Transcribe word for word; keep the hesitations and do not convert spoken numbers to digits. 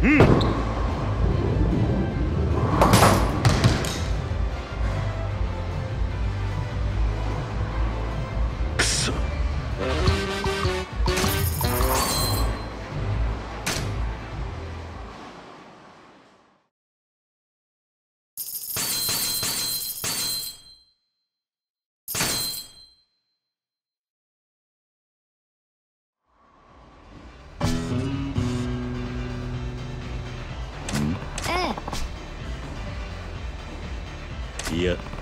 Hmm. Yeah.